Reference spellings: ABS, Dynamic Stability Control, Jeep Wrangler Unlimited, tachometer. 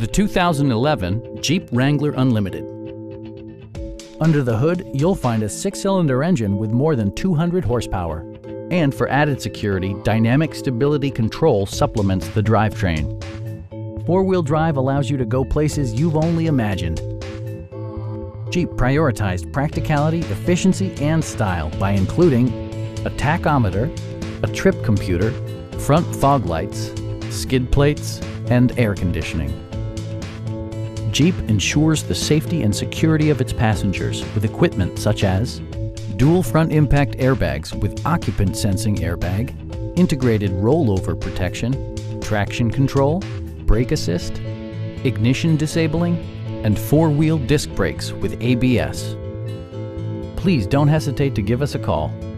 The 2011 Jeep Wrangler Unlimited. Under the hood, you'll find a 6-cylinder engine with more than 200 horsepower. And for added security, Dynamic Stability Control supplements the drivetrain. Four-wheel drive allows you to go places you've only imagined. Jeep prioritized practicality, efficiency, and style by including a tachometer, a trip computer, front fog lights, skid plates, and air conditioning. Jeep ensures the safety and security of its passengers with equipment such as dual front impact airbags with occupant sensing airbag, integrated rollover protection, traction control, brake assist, ignition disabling, and four-wheel disc brakes with ABS. Please don't hesitate to give us a call.